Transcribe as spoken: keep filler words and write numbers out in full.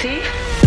guilty?